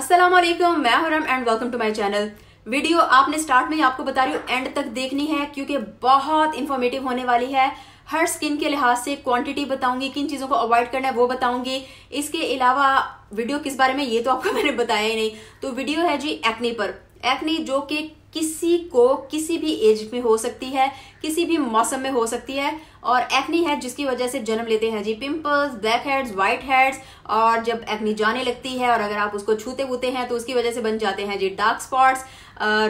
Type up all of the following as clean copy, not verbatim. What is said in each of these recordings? अस्सलामुअलैकुम, मैं हुरम and welcome to my channel. Video आपने स्टार्ट में आपको बता रही हूँ, एंड तक देखनी है क्योंकि बहुत इंफॉर्मेटिव होने वाली है। हर स्किन के लिहाज से क्वांटिटी बताऊंगी, किन चीजों को अवॉइड करना है वो बताऊंगी। इसके अलावा वीडियो किस बारे में ये तो आपको मैंने बताया ही नहीं। तो वीडियो है जी एक्ने पर। एक्ने जो कि किसी को किसी भी एज में हो सकती है, किसी भी मौसम में हो सकती है। और एक्ने है जिसकी वजह से जन्म लेते हैं जी pimples, black heads, white heads. और जब एक्ने जाने लगती है और अगर आप उसको छूते वूते हैं तो उसकी वजह से बन जाते हैं जी डार्क स्पॉट्स,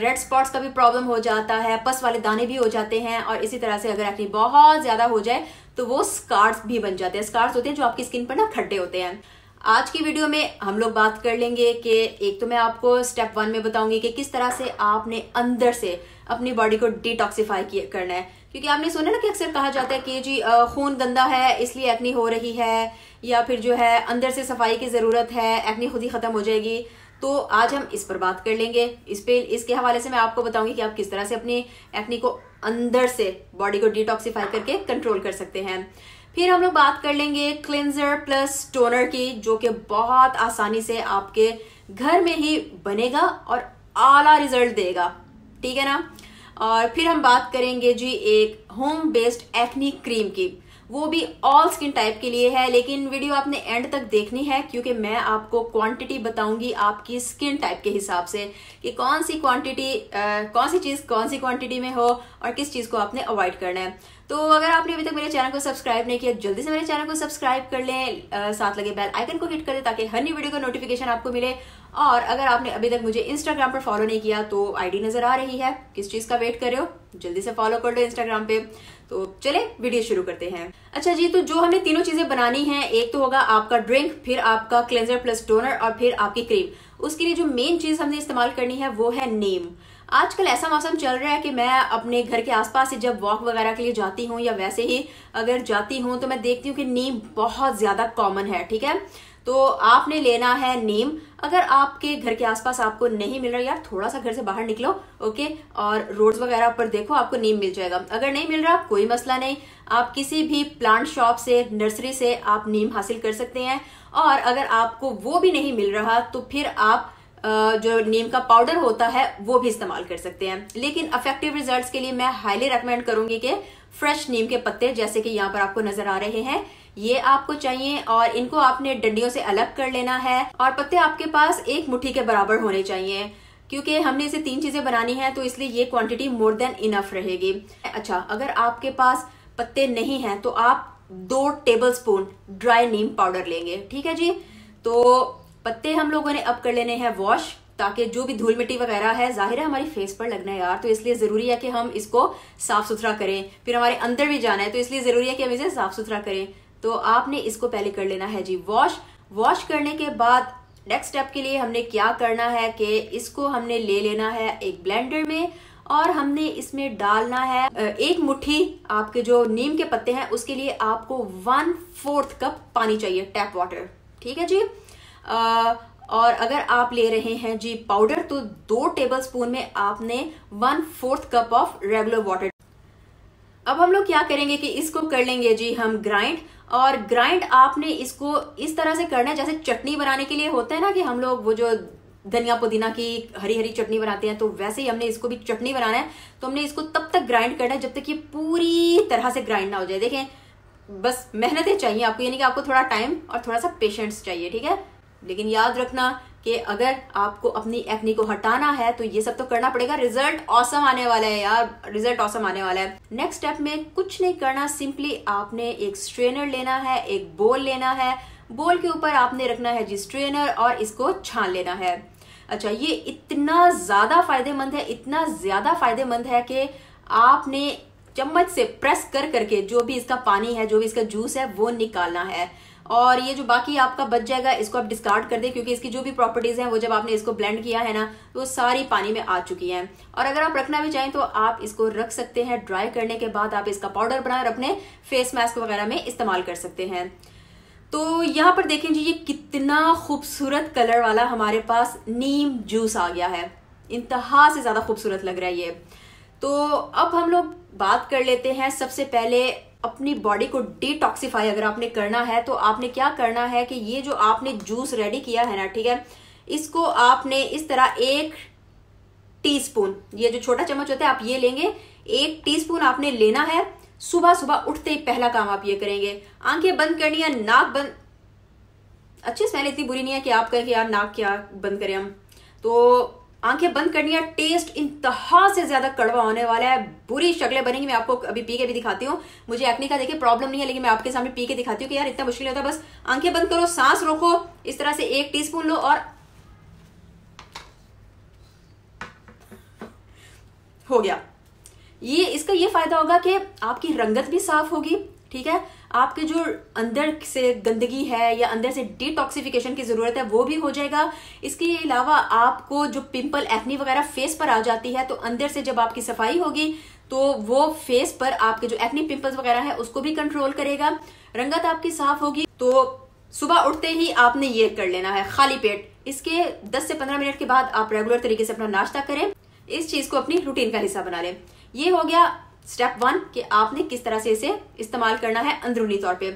रेड स्पॉट्स का भी प्रॉब्लम हो जाता है, पस वाले दाने भी हो जाते हैं। और इसी तरह से अगर एक्ने बहुत ज्यादा हो जाए तो वो स्कार्स भी बन जाते हैं। स्कार्स होते हैं जो आपकी स्किन पर ना खड्डे होते हैं। आज की वीडियो में हम लोग बात कर लेंगे कि एक तो मैं आपको स्टेप 1 में बताऊंगी कि किस तरह से आपने अंदर से अपनी बॉडी को डिटॉक्सिफाई करना है। क्योंकि आपने सुना ना कि अक्सर कहा जाता है कि जी खून गंदा है इसलिए एक्ने हो रही है, या फिर जो है अंदर से सफाई की जरूरत है, एक्ने खुद ही खत्म हो जाएगी। तो आज हम इस पर बात कर लेंगे। इसके हवाले से मैं आपको बताऊंगी कि आप किस तरह से अपने एक्ने को अंदर से बॉडी को डिटॉक्सिफाई करके कंट्रोल कर सकते हैं। फिर हम लोग बात कर लेंगे क्लिनजर प्लस टोनर की, जो कि बहुत आसानी से आपके घर में ही बनेगा और आला रिजल्ट देगा, ठीक है ना। और फिर हम बात करेंगे जी एक होम बेस्ड एक्ने क्रीम की, वो भी ऑल स्किन टाइप के लिए है। लेकिन वीडियो आपने एंड तक देखनी है क्योंकि मैं आपको क्वांटिटी बताऊंगी आपकी स्किन टाइप के हिसाब से कि कौन सी चीज कौन सी क्वांटिटी में हो और किस चीज को आपने अवॉइड करना है। तो अगर आपने अभी तक मेरे चैनल को सब्सक्राइब नहीं किया, जल्दी से मेरे चैनल को सब्सक्राइब कर लें, साथ लगे बेल आइकन को हिट कर दें ताकि हर नई वीडियो का नोटिफिकेशन आपको मिले। और अगर आपने अभी तक मुझे इंस्टाग्राम पर फॉलो नहीं किया तो आईडी नजर आ रही है, किस चीज का वेट कर रहे हो, जल्दी से फॉलो कर लो इंस्टाग्राम पे। तो चले वीडियो शुरू करते हैं। अच्छा जी, तो जो हमें तीनों चीजें बनानी है, एक तो होगा आपका ड्रिंक, फिर आपका क्लेंजर प्लस टोनर और फिर आपकी क्रीम। उसके लिए जो मेन चीज हमने इस्तेमाल करनी है वो है नीम। आजकल ऐसा मौसम चल रहा है कि मैं अपने घर के आसपास से जब वॉक वगैरह के लिए जाती हूँ या वैसे ही अगर जाती हूँ तो मैं देखती हूँ कि नीम बहुत ज्यादा कॉमन है, ठीक है। तो आपने लेना है नीम। अगर आपके घर के आसपास आपको नहीं मिल रहा, यार थोड़ा सा घर से बाहर निकलो, ओके, और रोड्स वगैरह पर देखो, आपको नीम मिल जाएगा। अगर नहीं मिल रहा कोई मसला नहीं, आप किसी भी प्लांट शॉप से, नर्सरी से आप नीम हासिल कर सकते हैं। और अगर आपको वो भी नहीं मिल रहा तो फिर आप जो नीम का पाउडर होता है वो भी इस्तेमाल कर सकते हैं। लेकिन इफेक्टिव रिजल्ट्स के लिए मैं हाईली रेकमेंड करूंगी कि फ्रेश नीम के पत्ते, जैसे कि यहाँ पर आपको नजर आ रहे हैं, ये आपको चाहिए। और इनको आपने डंडियों से अलग कर लेना है और पत्ते आपके पास एक मुट्ठी के बराबर होने चाहिए। क्योंकि हमने इसे 3 चीजें बनानी है तो इसलिए ये क्वांटिटी मोर देन इनफ रहेगी। अच्छा, अगर आपके पास पत्ते नहीं हैं तो आप 2 टेबलस्पून ड्राई नीम पाउडर लेंगे, ठीक है जी। तो पत्ते हम लोगों ने अब कर लेने हैं वॉश, ताकि जो भी धूल मिट्टी वगैरह है, जाहिर है हमारी फेस पर लगना है यार, तो इसलिए जरूरी है कि हम इसको साफ सुथरा करें। फिर हमारे अंदर भी जाना है तो इसलिए जरूरी है कि हम इसे साफ सुथरा करें। तो आपने इसको पहले कर लेना है जी वॉश। वॉश करने के बाद नेक्स्ट स्टेप के लिए हमने क्या करना है कि इसको हमने ले लेना है एक ब्लेंडर में और हमने इसमें डालना है 1 मुट्ठी आपके जो नीम के पत्ते हैं। उसके लिए आपको 1/4 कप पानी चाहिए, टैप वाटर, ठीक है जी। और अगर आप ले रहे हैं जी पाउडर तो 2 टेबलस्पून में आपने 1/4 कप ऑफ रेगुलर वाटर। अब हम लोग क्या करेंगे कि इसको कर लेंगे जी हम ग्राइंड। और ग्राइंड आपने इसको इस तरह से करना है जैसे चटनी बनाने के लिए होता है ना कि हम लोग वो जो धनिया पुदीना की हरी हरी चटनी बनाते हैं, तो वैसे ही हमने इसको भी चटनी बनाना है। तो हमने इसको तब तक ग्राइंड करना है जब तक ये पूरी तरह से ग्राइंड ना हो जाए। देखें, बस मेहनतें चाहिए आपको, यानी कि आपको थोड़ा टाइम और थोड़ा सा पेशेंस चाहिए, ठीक है। लेकिन याद रखना कि अगर आपको अपनी एक्ने को हटाना है तो ये सब तो करना पड़ेगा। रिजल्ट ऑसम आने वाला है यार, रिजल्ट ऑसम आने वाला है। नेक्स्ट स्टेप में कुछ नहीं करना, सिंपली आपने एक स्ट्रेनर लेना है, एक बोल लेना है, बोल के ऊपर आपने रखना है जी स्ट्रेनर और इसको छान लेना है। अच्छा, ये इतना ज्यादा फायदेमंद है, इतना ज्यादा फायदेमंद है कि आपने चम्मच से प्रेस कर करके जो भी इसका पानी है, जो भी इसका जूस है वो निकालना है। और ये जो बाकी आपका बच जाएगा इसको आप डिस्कार्ड कर दें, क्योंकि इसकी जो भी प्रॉपर्टीज हैं वो जब आपने इसको ब्लेंड किया है ना तो सारी पानी में आ चुकी हैं। और अगर आप रखना भी चाहें तो आप इसको रख सकते हैं, ड्राई करने के बाद आप इसका पाउडर बनाकर अपने फेस मास्क वगैरह में इस्तेमाल कर सकते हैं। तो यहाँ पर देखें जी, ये कितना खूबसूरत कलर वाला हमारे पास नीम जूस आ गया है, इंतहा से ज्यादा खूबसूरत लग रहा है ये। तो अब हम लोग बात कर लेते हैं सबसे पहले अपनी बॉडी को डिटॉक्सिफाई अगर आपने करना है तो आपने क्या करना है कि ये जो आपने जूस रेडी किया है ना, ठीक है, इसको आपने इस तरह एक टीस्पून, ये जो छोटा चम्मच होता है आप ये लेंगे, एक टीस्पून आपने लेना है। सुबह सुबह उठते ही पहला काम आप ये करेंगे। आंखें बंद करनी है, नाक बंद, अच्छी स्मेल इतनी बुरी नहीं है कि आप कहें यार नाक क्या बंद करें हम, तो आंखें बंद करनी है। टेस्ट इंतहा से ज्यादा कड़वा होने वाला है, बुरी शक्लें बनेंगी। मैं आपको अभी पी के भी दिखाती हूँ, मुझे एक्ने का देखिए प्रॉब्लम नहीं है, लेकिन मैं आपके सामने पी के दिखाती हूँ कि यार इतना मुश्किल होता है। बस आंखें बंद करो, सांस रोको, इस तरह से एक टीस्पून लो और हो गया। ये इसका ये फायदा होगा कि आपकी रंगत भी साफ होगी, ठीक है, आपके जो अंदर से गंदगी है या अंदर से डिटॉक्सिफिकेशन की ज़रूरत है वो भी हो जाएगा। इसके अलावा आपको जो पिंपल एक्ने वगैरह फेस पर आ जाती है, तो अंदर से जब आपकी सफाई होगी तो वो फेस पर आपके जो एक्ने पिंपल्स वगैरह है उसको भी कंट्रोल करेगा, रंगत आपकी साफ होगी। तो सुबह उठते ही आपने ये कर लेना है खाली पेट। इसके 10 से 15 मिनट के बाद आप रेगुलर तरीके से अपना नाश्ता करें, इस चीज़ को अपनी रूटीन का हिस्सा बना लें। ये हो गया स्टेप 1 कि आपने किस तरह से इसे इस्तेमाल करना है अंदरूनी तौर पे।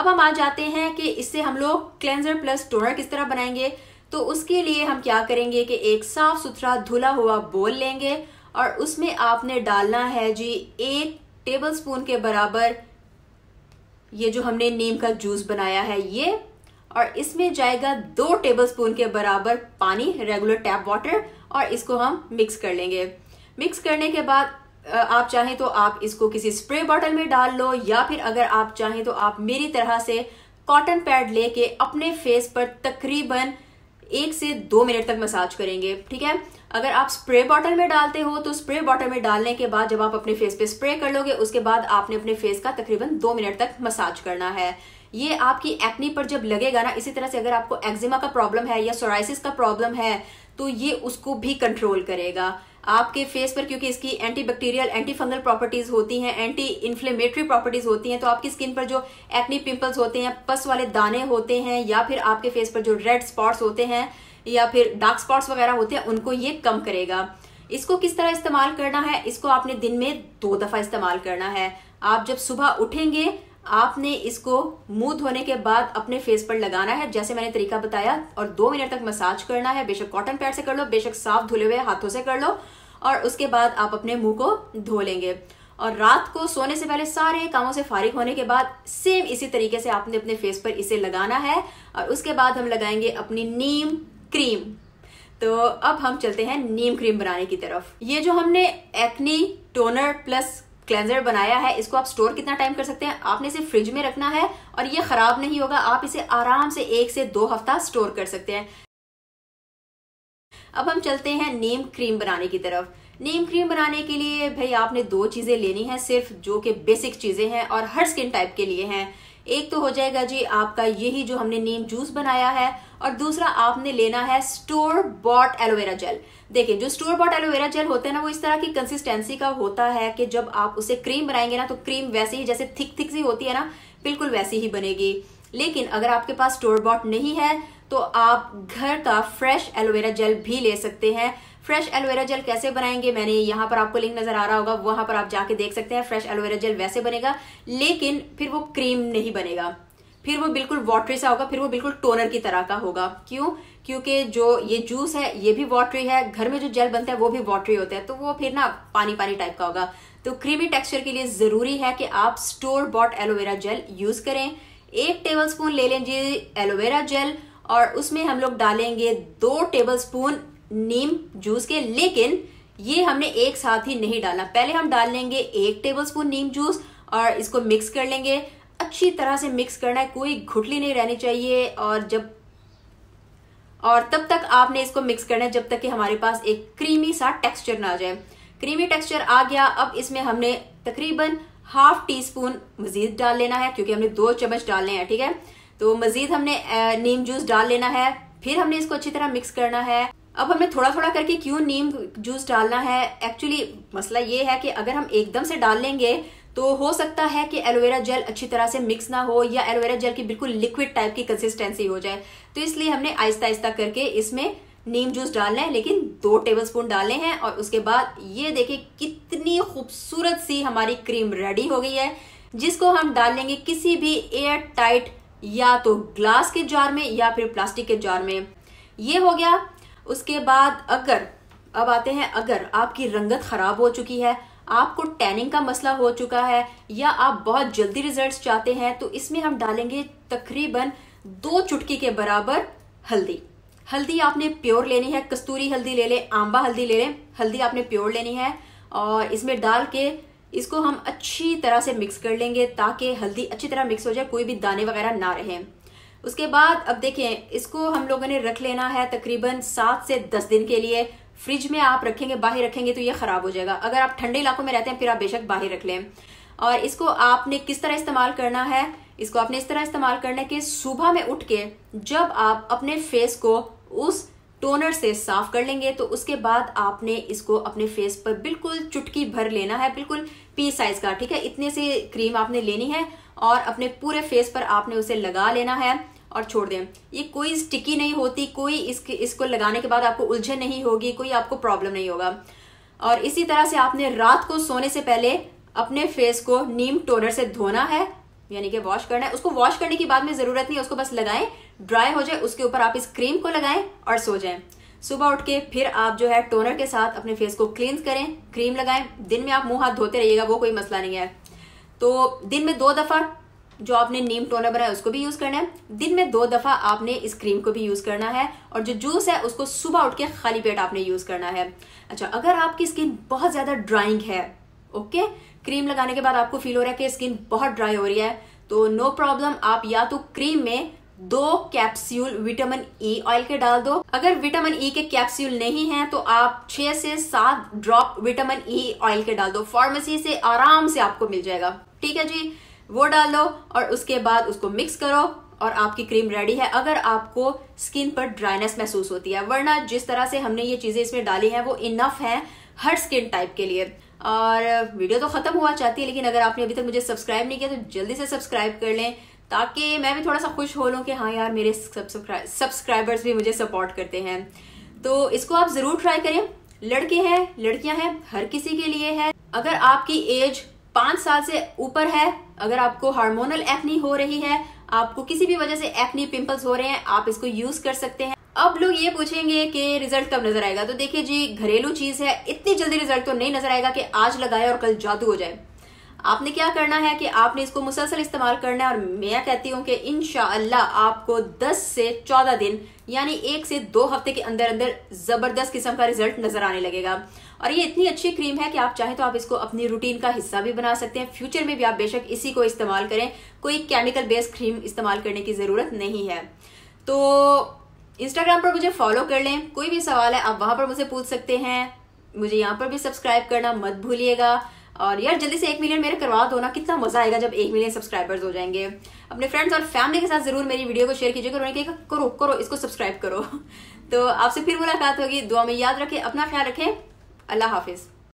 अब हम आ जाते हैं कि इससे हम लोग क्लेंजर प्लस टोनर किस तरह बनाएंगे। तो उसके लिए हम क्या करेंगे कि एक साफ सुथरा धुला हुआ बोल लेंगे और उसमें आपने डालना है जी 1 टेबलस्पून के बराबर ये जो हमने नीम का जूस बनाया है ये, और इसमें जाएगा 2 टेबलस्पून के बराबर पानी, रेगुलर टैप वाटर, और इसको हम मिक्स कर लेंगे। मिक्स करने के बाद आप चाहें तो आप इसको किसी स्प्रे बॉटल में डाल लो, या फिर अगर आप चाहें तो आप मेरी तरह से कॉटन पैड लेके अपने फेस पर तकरीबन 1 से 2 मिनट तक मसाज करेंगे, ठीक है। अगर आप स्प्रे बॉटल में डालते हो तो स्प्रे बॉटल में डालने के बाद जब आप अपने फेस पे स्प्रे कर लोगे उसके बाद आपने अपने फेस का तकरीबन 2 मिनट तक मसाज करना है। ये आपकी एक्ने पर जब लगेगा ना, इसी तरह से अगर आपको एक्जिमा का प्रॉब्लम है या सोराइसिस का प्रॉब्लम है तो ये उसको भी कंट्रोल करेगा आपके फेस पर, क्योंकि इसकी anti bacterial, anti fungal properties होती हैं, एंटी इन्फ्लेमेटरी प्रॉपर्टीज होती हैं। तो आपकी स्किन पर जो एक्ने पिंपल्स होते हैं, पस वाले दाने होते हैं, या फिर आपके फेस पर जो रेड स्पॉट्स होते हैं या फिर डार्क स्पॉट्स वगैरह होते हैं, उनको ये कम करेगा। इसको किस तरह इस्तेमाल करना है? इसको आपने दिन में 2 दफा इस्तेमाल करना है। आप जब सुबह उठेंगे आपने इसको मुंह धोने के बाद अपने फेस पर लगाना है, जैसे मैंने तरीका बताया, और 2 मिनट तक मसाज करना है। बेशक कॉटन पैड से कर लो, बेशक साफ धुले हुए हाथों से कर लो, और उसके बाद आप अपने मुंह को धो लेंगे। और रात को सोने से पहले सारे कामों से फारिग होने के बाद सेम इसी तरीके से आपने अपने फेस पर इसे लगाना है, और उसके बाद हम लगाएंगे अपनी नीम क्रीम। तो अब हम चलते हैं नीम क्रीम बनाने की तरफ। ये जो हमने एक्ने टोनर प्लस क्लेंजर बनाया है, इसको आप स्टोर कितना टाइम कर सकते हैं? आपने इसे फ्रिज में रखना है और ये खराब नहीं होगा। आप इसे आराम से 1 से 2 हफ्ता स्टोर कर सकते हैं। अब हम चलते हैं नीम क्रीम बनाने की तरफ। नीम क्रीम बनाने के लिए भाई आपने 2 चीजें लेनी है सिर्फ, जो कि बेसिक चीजें हैं और हर स्किन टाइप के लिए हैं। एक तो हो जाएगा जी आपका यही जो हमने नीम जूस बनाया है, और दूसरा आपने लेना है स्टोर बॉट एलोवेरा जेल। देखिए जो स्टोर बॉट एलोवेरा जेल होता है ना, वो इस तरह की कंसिस्टेंसी का होता है कि जब आप उसे क्रीम बनाएंगे ना तो क्रीम वैसे ही जैसे थिक थिक सी होती है ना, बिल्कुल वैसी ही बनेगी। लेकिन अगर आपके पास स्टोर बॉट नहीं है तो आप घर का फ्रेश एलोवेरा जेल भी ले सकते हैं। फ्रेश एलोवेरा जेल कैसे बनाएंगे, मैंने यहाँ पर आपको लिंक नजर आ रहा होगा, वहां पर आप जाके देख सकते हैं। फ्रेश एलोवेरा जेल वैसे बनेगा, लेकिन फिर वो क्रीम नहीं बनेगा, फिर वो बिल्कुल वाटरी सा होगा, फिर वो बिल्कुल टोनर की तरह का होगा। क्यों? क्योंकि जो ये जूस है ये भी वाटरी है, घर में जो जेल बनता है वो भी वाटरी होता है, तो वो फिर ना पानी पानी टाइप का होगा। तो क्रीमी टेक्सचर के लिए जरूरी है कि आप store bought aloe vera gel use करें। 1 टेबलस्पून ले लें जी एलोवेरा जेल, और उसमें हम लोग डालेंगे 2 टेबलस्पून नीम जूस के, लेकिन ये हमने एक साथ ही नहीं डाला। पहले हम डाल लेंगे 1 टेबलस्पून नीम जूस और इसको मिक्स कर लेंगे। अच्छी तरह से मिक्स करना है, कोई घुटली नहीं रहनी चाहिए, और तब तक आपने इसको मिक्स करना है जब तक कि हमारे पास एक क्रीमी सा टेक्सचर ना आ जाए। क्रीमी टेक्सचर आ गया, अब इसमें हमने तकरीबन ½ टीस्पून मजीद डाल लेना है, क्योंकि हमने 2 चम्मच डालने हैं, ठीक है। तो मजीद हमने नीम जूस डाल लेना है, फिर हमने इसको अच्छी तरह मिक्स करना है। अब हमने थोड़ा थोड़ा करके क्यों नीम जूस डालना है, एक्चुअली मसला ये है कि अगर हम एकदम से डाल लेंगे तो हो सकता है कि एलोवेरा जेल अच्छी तरह से मिक्स ना हो, या एलोवेरा जेल की बिल्कुल लिक्विड टाइप की कंसिस्टेंसी हो जाए। तो इसलिए हमने आहिस्ता आहिस्ता करके इसमें नीम जूस डालना है, लेकिन 2 टेबलस्पून डाले हैं। और उसके बाद ये देखिए कितनी खूबसूरत सी हमारी क्रीम रेडी हो गई है, जिसको हम डाल लेंगे किसी भी एयर टाइट या तो ग्लास के जार में या फिर प्लास्टिक के जार में। ये हो गया। उसके बाद अगर, अब आते हैं, अगर आपकी रंगत खराब हो चुकी है, आपको टैनिंग का मसला हो चुका है या आप बहुत जल्दी रिजल्ट्स चाहते हैं, तो इसमें हम डालेंगे तकरीबन 2 चुटकी के बराबर हल्दी। हल्दी आपने प्योर लेनी है, कस्तूरी हल्दी ले लें, आंबा हल्दी ले लें, हल्दी आपने प्योर लेनी है। और इसमें डाल के इसको हम अच्छी तरह से मिक्स कर लेंगे ताकि हल्दी अच्छी तरह मिक्स हो जाए, कोई भी दाने वगैरह ना रहे। उसके बाद अब देखें, इसको हम लोगों ने रख लेना है तकरीबन 7 से 10 दिन के लिए। फ्रिज में आप रखेंगे, बाहर रखेंगे तो ये खराब हो जाएगा। अगर आप ठंडे इलाकों में रहते हैं फिर आप बेशक बाहर रख लें। और इसको आपने किस तरह इस्तेमाल करना है, इसको आपने इस तरह इस्तेमाल करना है कि सुबह में उठ के जब आप अपने फेस को उस टोनर से साफ कर लेंगे तो उसके बाद आपने इसको अपने फेस पर बिल्कुल चुटकी भर लेना है, बिल्कुल पी साइज का, ठीक है, इतने से क्रीम आपने लेनी है और अपने पूरे फेस पर आपने उसे लगा लेना है और छोड़ दें। ये कोई स्टिकी नहीं होती, कोई इसको लगाने के बाद आपको उलझन नहीं होगी, कोई आपको प्रॉब्लम नहीं होगा। और इसी तरह से आपने रात को सोने से पहले अपने फेस को नीम टोनर से धोना है, यानी कि वॉश करना है। उसको वॉश करने की बाद में जरूरत नहीं है, उसको बस लगाएं, ड्राई हो जाए, उसके ऊपर आप इस क्रीम को लगाएं और सो जाएं। सुबह उठ के फिर आप जो है टोनर के साथ अपने फेस को क्लींस करें, क्रीम लगाएं। दिन में आप मुंह हाथ धोते रहिएगा, वो कोई मसला नहीं है। तो दिन में 2 दफा जो आपने नीम टोनर बनाया उसको भी यूज करना है, दिन में 2 दफा आपने इस क्रीम को भी यूज करना है, और जो जूस है उसको सुबह उठ के खाली पेट आपने यूज करना है। अच्छा, अगर आपकी स्किन बहुत ज्यादा ड्राइंग है, ओके, क्रीम लगाने के बाद आपको फील हो रहा है कि स्किन बहुत ड्राई हो रही है, तो नो प्रॉब्लम, आप या तो क्रीम में 2 कैप्सूल विटामिन ई ऑयल के डाल दो। अगर विटामिन ई के कैप्सूल नहीं हैं तो आप 6 से 7 ड्रॉप विटामिन ई ऑयल के डाल दो, फार्मेसी से आराम से आपको मिल जाएगा, ठीक है जी, वो डाल दो और उसके बाद उसको मिक्स करो और आपकी क्रीम रेडी है। अगर आपको स्किन पर ड्राइनेस महसूस होती है, वरना जिस तरह से हमने ये चीजें इसमें डाली हैं वो इनफ है हर स्किन टाइप के लिए। और वीडियो तो खत्म हुआ चाहती है, लेकिन अगर आपने अभी तक मुझे सब्सक्राइब नहीं किया तो जल्दी से सब्सक्राइब कर लें ताकि मैं भी थोड़ा सा खुश हो लूँ कि हाँ यार, मेरे सब्सक्राइबर्स भी मुझे सपोर्ट करते हैं। तो इसको आप जरूर ट्राई करें। लड़के हैं, लड़कियां हैं, हर किसी के लिए है। अगर आपकी एज 5 साल से ऊपर है, अगर आपको हार्मोनल एक्नी हो रही है, आपको किसी भी वजह से एक्नी पिंपल्स हो रहे हैं, आप इसको यूज कर सकते हैं। अब लोग ये पूछेंगे कि रिजल्ट कब नजर आएगा, तो देखिए जी, घरेलू चीज है, इतनी जल्दी रिजल्ट तो नहीं नजर आएगा कि आज लगाए और कल जादू हो जाए। आपने क्या करना है कि आपने इसको मुसलसल इस्तेमाल करना है और मैं कहती हूँ कि इंशाअल्लाह आपको 10 से 14 दिन यानी 1 से 2 हफ्ते के अंदर अंदर जबरदस्त किस्म का रिजल्ट नजर आने लगेगा। और ये इतनी अच्छी क्रीम है कि आप चाहे तो आप इसको अपनी रूटीन का हिस्सा भी बना सकते हैं, फ्यूचर में भी आप बेशक इसी को इस्तेमाल करें, कोई केमिकल बेस्ड क्रीम इस्तेमाल करने की जरूरत नहीं है। तो इंस्टाग्राम पर मुझे फॉलो कर लें, कोई भी सवाल है आप वहां पर मुझे पूछ सकते हैं। मुझे यहाँ पर भी सब्सक्राइब करना मत भूलिएगा। और यार जल्दी से 1 मिलियन मेरे करवा दो ना, कितना मजा आएगा जब 1 मिलियन सब्सक्राइबर्स हो जाएंगे। अपने फ्रेंड्स और फैमिली के साथ जरूर मेरी वीडियो को शेयर कीजिएगा, उन्हें करो इसको सब्सक्राइब करो। तो आपसे फिर मुलाकात होगी, दुआ में याद रखें, अपना ख्याल रखें, अल्लाह हाफिज।